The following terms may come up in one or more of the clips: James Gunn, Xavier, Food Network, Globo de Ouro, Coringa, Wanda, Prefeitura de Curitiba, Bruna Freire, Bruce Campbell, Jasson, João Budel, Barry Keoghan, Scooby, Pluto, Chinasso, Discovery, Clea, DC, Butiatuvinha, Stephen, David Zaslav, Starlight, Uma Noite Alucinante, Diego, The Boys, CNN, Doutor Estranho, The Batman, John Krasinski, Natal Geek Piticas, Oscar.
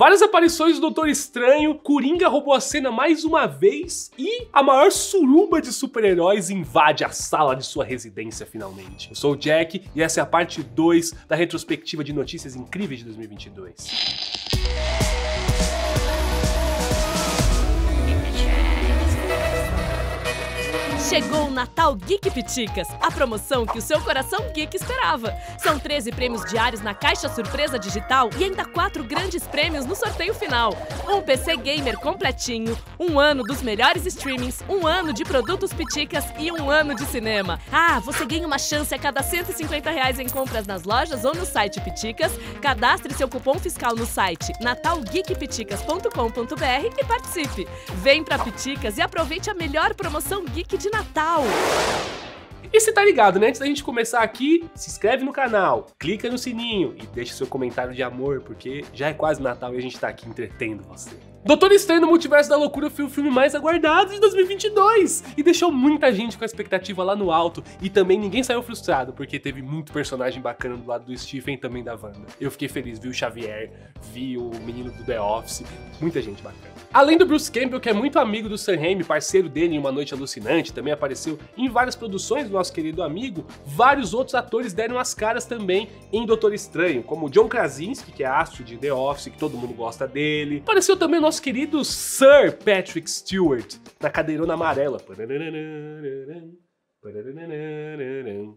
Várias aparições do Doutor Estranho, Coringa roubou a cena mais uma vez e a maior suruba de super-heróis invade a sala de sua residência finalmente. Eu sou o Jack e essa é a parte 2 da retrospectiva de notícias incríveis de 2022. Chegou o Natal Geek Piticas, a promoção que o seu coração geek esperava. São 13 prêmios diários na caixa surpresa digital e ainda 4 grandes prêmios no sorteio final. Um PC gamer completinho, um ano dos melhores streamings, um ano de produtos piticas e um ano de cinema. Ah, você ganha uma chance a cada R$150 em compras nas lojas ou no site Piticas. Cadastre seu cupom fiscal no site natalgeekpiticas.com.br e participe. Vem pra Piticas e aproveite a melhor promoção geek de Natal! E você tá ligado, né? Antes da gente começar aqui, se inscreve no canal, clica no sininho e deixa seu comentário de amor, porque já é quase Natal e a gente tá aqui entretendo você. Doutor Estranho no Multiverso da Loucura foi o filme mais aguardado de 2022 e deixou muita gente com a expectativa lá no alto, e também ninguém saiu frustrado porque teve muito personagem bacana do lado do Stephen e também da Wanda. Eu fiquei feliz, vi o Xavier, vi o menino do The Office, muita gente bacana. Além do Bruce Campbell, que é muito amigo do Sam Raimi, parceiro dele em Uma Noite Alucinante, também apareceu em várias produções do nosso querido amigo, vários outros atores deram as caras também em Doutor Estranho, como John Krasinski, que é astro de The Office, que todo mundo gosta dele. Apareceu também o nosso querido Sir Patrick Stewart, na cadeirona amarela.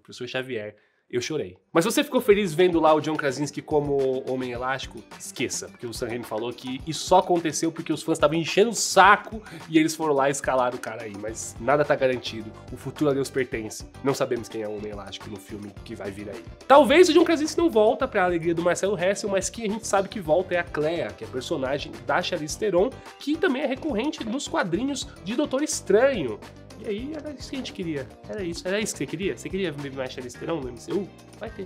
Professor Xavier. Eu chorei. Mas você ficou feliz vendo lá o John Krasinski como Homem Elástico? Esqueça, porque o Sam Raimi falou que isso só aconteceu porque os fãs estavam enchendo o saco e eles foram lá e escalaram o cara aí. Mas nada tá garantido. O futuro a Deus pertence. Não sabemos quem é o Homem Elástico no filme que vai vir aí. Talvez o John Krasinski não volta pra alegria do Marcelo Hessel, mas quem a gente sabe que volta é a Clea, que é a personagem da Charlize Theron, que também é recorrente nos quadrinhos de Doutor Estranho. E aí, era isso que a gente queria. Era isso que você queria? Você queria ver mais Charlize Theron no MCU? Vai ter.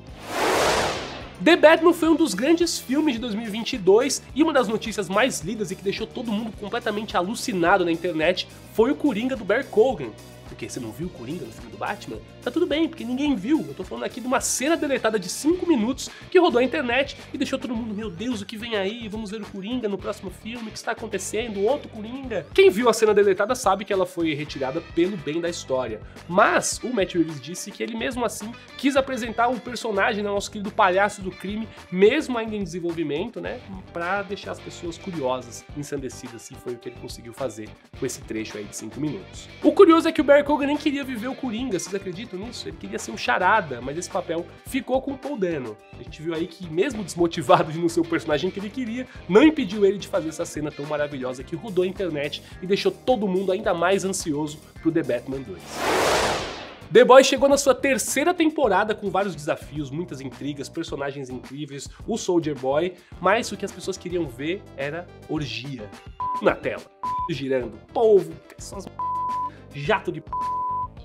The Batman foi um dos grandes filmes de 2022 e uma das notícias mais lidas e que deixou todo mundo completamente alucinado na internet foi o Coringa do Barry Keoghan. Porque você não viu o Coringa no filme do Batman? Tá tudo bem, porque ninguém viu. Eu tô falando aqui de uma cena deletada de 5 minutos que rodou a internet e deixou todo mundo, meu Deus, o que vem aí? Vamos ver o Coringa no próximo filme, o que está acontecendo? Outro Coringa? Quem viu a cena deletada sabe que ela foi retirada pelo bem da história. Mas o Matt Reeves disse que ele mesmo assim quis apresentar um personagem, né, nosso querido palhaço do crime, mesmo ainda em desenvolvimento, né, pra deixar as pessoas curiosas, ensandecidas, e foi o que ele conseguiu fazer com esse trecho aí de 5 minutos. O curioso é que o Barry Keoghan nem queria viver o Coringa, vocês acreditam nisso? Ele queria ser um charada, mas esse papel ficou com o Paul Dano. A gente viu aí que mesmo desmotivado de não ser o personagem que ele queria, não impediu ele de fazer essa cena tão maravilhosa que rodou a internet e deixou todo mundo ainda mais ansioso pro The Batman 2. The Boys chegou na sua terceira temporada com vários desafios, muitas intrigas, personagens incríveis, o Soldier Boy, mas o que as pessoas queriam ver era orgia na tela, girando, polvo, pessoas... jato de p...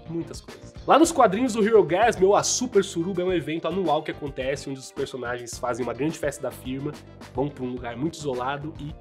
muitas coisas. Lá nos quadrinhos do Hero Gasm, ou a Super Suruba, é um evento anual que acontece, onde os personagens fazem uma grande festa da firma, vão para um lugar muito isolado e...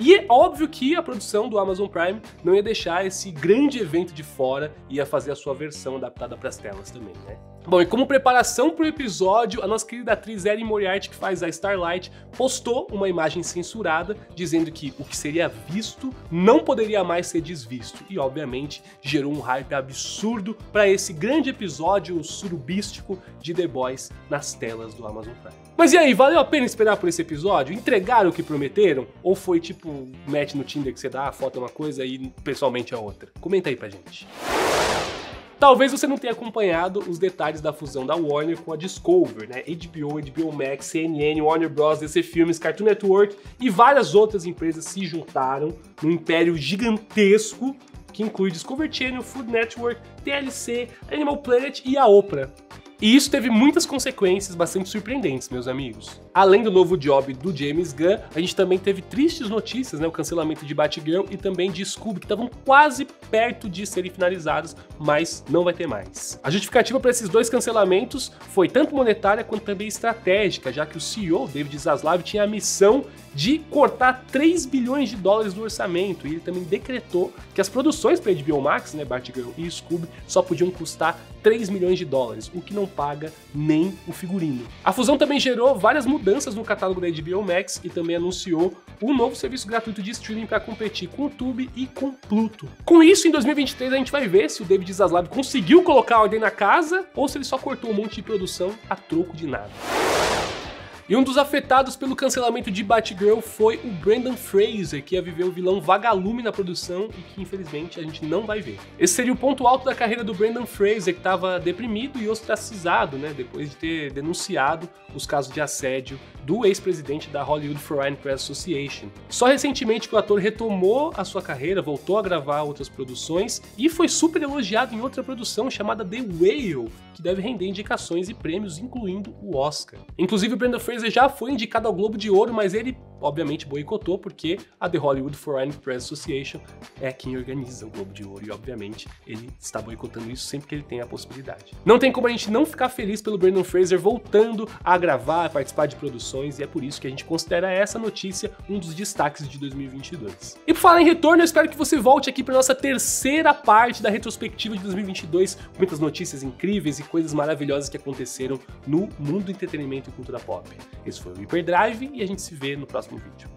E é óbvio que a produção do Amazon Prime não ia deixar esse grande evento de fora, ia fazer a sua versão adaptada para as telas também, né? Bom, e como preparação pro episódio, a nossa querida atriz Erin Moriarty, que faz a Starlight, postou uma imagem censurada dizendo que o que seria visto não poderia mais ser desvisto. E, obviamente, gerou um hype absurdo para esse grande episódio surubístico de The Boys nas telas do Amazon Prime. Mas e aí, valeu a pena esperar por esse episódio? Entregaram o que prometeram? Ou foi tipo match no Tinder que você dá, a foto é uma coisa e pessoalmente é outra? Comenta aí pra gente. Talvez você não tenha acompanhado os detalhes da fusão da Warner com a Discovery, né? HBO, HBO Max, CNN, Warner Bros, DC Filmes, Cartoon Network e várias outras empresas se juntaram num império gigantesco que inclui Discovery Channel, Food Network, TLC, Animal Planet e a Oprah. E isso teve muitas consequências bastante surpreendentes, meus amigos. Além do novo job do James Gunn, a gente também teve tristes notícias, né? O cancelamento de Batgirl e também de Scooby, que estavam quase perto de serem finalizados, mas não vai ter mais. A justificativa para esses dois cancelamentos foi tanto monetária quanto também estratégica, já que o CEO, David Zaslav, tinha a missão de cortar US$ 3 bilhões do orçamento, e ele também decretou que as produções para HBO Max, né, Batgirl e Scooby, só podiam custar US$ 3 milhões, o que não paga nem o figurino. A fusão também gerou várias mudanças no catálogo da HBO Max e também anunciou um novo serviço gratuito de streaming para competir com o Tubi e com o Pluto. Com isso, em 2023 a gente vai ver se o David Zaslav conseguiu colocar a ordem na casa ou se ele só cortou um monte de produção a troco de nada. E um dos afetados pelo cancelamento de Batgirl foi o Brendan Fraser, que ia viver o vilão vagalume na produção e que infelizmente a gente não vai ver. Esse seria o ponto alto da carreira do Brendan Fraser, que estava deprimido e ostracizado, né, depois de ter denunciado os casos de assédio do ex-presidente da Hollywood Foreign Press Association. Só recentemente que o ator retomou a sua carreira, voltou a gravar outras produções e foi super elogiado em outra produção chamada The Whale, que deve render indicações e prêmios, incluindo o Oscar. Inclusive, o Brendan Fraser já foi indicado ao Globo de Ouro, mas ele, obviamente, boicotou, porque a The Hollywood Foreign Press Association é quem organiza o Globo de Ouro, e, obviamente, ele está boicotando isso sempre que ele tem a possibilidade. Não tem como a gente não ficar feliz pelo Brendan Fraser voltando a gravar, a participar de produções, e é por isso que a gente considera essa notícia um dos destaques de 2022. E por falar em retorno, eu espero que você volte aqui para nossa terceira parte da retrospectiva de 2022, com muitas notícias incríveis e coisas maravilhosas que aconteceram no mundo do entretenimento e cultura pop. Esse foi o Hyperdrive e a gente se vê no próximo vídeo.